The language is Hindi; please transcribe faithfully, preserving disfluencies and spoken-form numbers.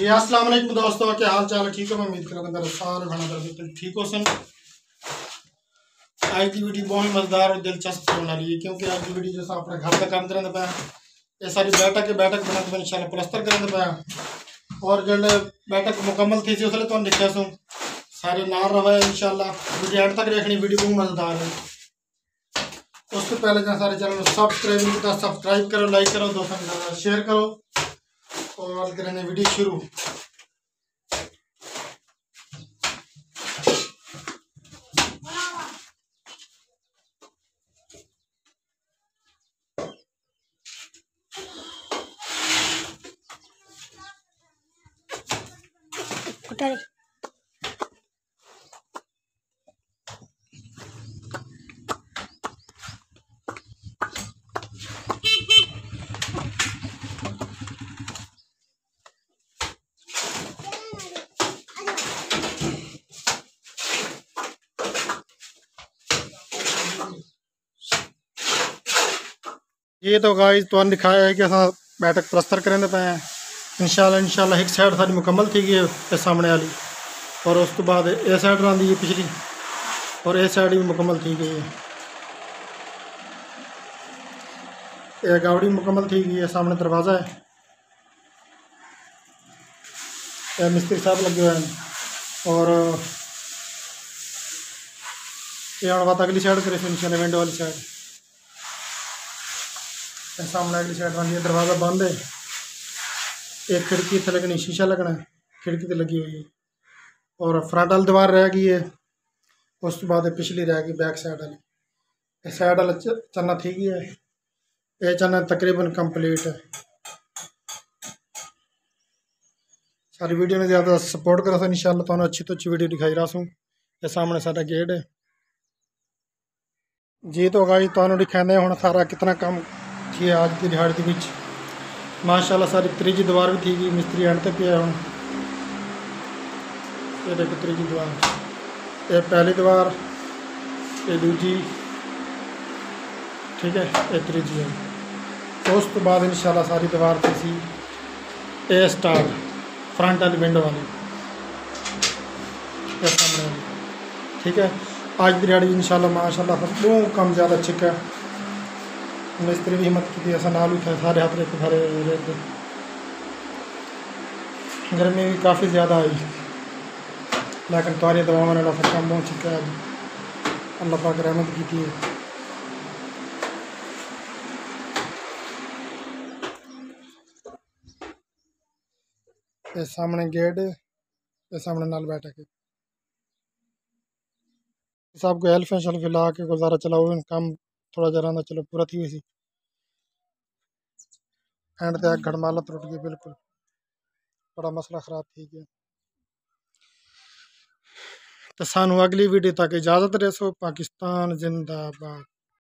जी अस्सलाम वालेकुम दोस्तों, क्या हाल चाल है? ठीक है, मैं उम्मीद करूँगा मेरा सारा खाना दर्द बिल्कुल ठीक हो सन। आज की वीडियो बहुत ही मज़ेदार और दिलचस्प होने वाली है, क्योंकि आज की वीडियो जैसा अपने घर का काम करने पाया, ये सारी बैठक के बैठक बनाते मैं इंशाल्लाह प्लस्तर करने पाया और जो बैठक मुकम्मल थी उसने तो दिखा सूँ सारे नार रवा है। इंशाल्लाह वीडियो एंड तक देखनी, वीडियो बहुत मज़ेदार है। उससे पहले जहाँ सारे चैनल को सब्सक्राइब नहीं किया, सब्सक्राइब करो, लाइक करो, दोस्तों के साथ शेयर करो और करेंगे वीडियो शुरू। ये तो गाइस तो दिखाया है कि अस बैठक प्लस्तर करेंगे पे हैं। इंशाल्लाह इंशाल्लाह एक साइड सारी मुकम्मल थी गई है सामने वाली, और उस तो बाद ए साइड रही है पिछली, और ए साइड भी मुकम्मल थी गई है। यह गावड़ी मुकम्मल थी गई है, सामने दरवाज़ा है, यह मिस्त्री साहब लगे हुए हैं। और ये बात अगली साइड करे इंशाल्लाह, विंडो वाली साइड सामने अगली साइड बन गया। दरवाज़ा बंद है, एक खिड़की इतने लगनी, शीशा लगना है, खिड़की तो लगी हुई है। और फ्रंट वाली दीवार रह गई है, उस तो बाद पिछली रह गई बैक साइड वाली। साइड वाला चना थी गई है, यह चना तकरीबन कंप्लीट है। सारी वीडियो में ज़्यादा सपोर्ट करा सो, इंशाल्लाह तुहानू अच्छी तो अच्छी वीडियो दिखाई रहा सूँ। ये सामने सारा गेट है जी। तो गाइस तुहानू दिखाने हुण सारा कितना काम कि आज की दिहाड़ी के बीच माशाल्लाह सारी त्रीजी दीवार भी थी गई, मिस्त्री एंड तक पिया हूँ। ये देखो त्रीजी दीवार, ये पहली दीवार, ये दूजी, ठीक है, ये त्रीजी है। तो उस तो बाद इंशाल्लाह सारी दीवार थी सी ए स्टार्ट फ्रंट वाली विंडो वाली सामने वाली, ठीक है। आज की दिहाड़ी इंशाल्लाह माशाल्लाह बहुत कम ज़्यादा ठीक है। मिस्त्री भी हिम्मत की थी, ऐसा नाल था सारे हाथ रेत सारे रेत। गर्मी भी काफ़ी ज़्यादा आई, लेकिन तारी दवा वाला सब काम बहुत चुका है, अल्लाह पाक रहमत की थी। ये सामने गेट, ये सामने नाल बैठा के साहब को हेल्फ शेल्फ ला के गुजारा चलाओ, काम थोड़ा जरा ना चलो पूरा थी हुई सी। एंड तक घड़माला टूट गई, बिल्कुल बड़ा मसला ख़राब थी गया। तो सानू अगली वीडियो तक इजाज़त रहे सो। पाकिस्तान जिंदाबाद।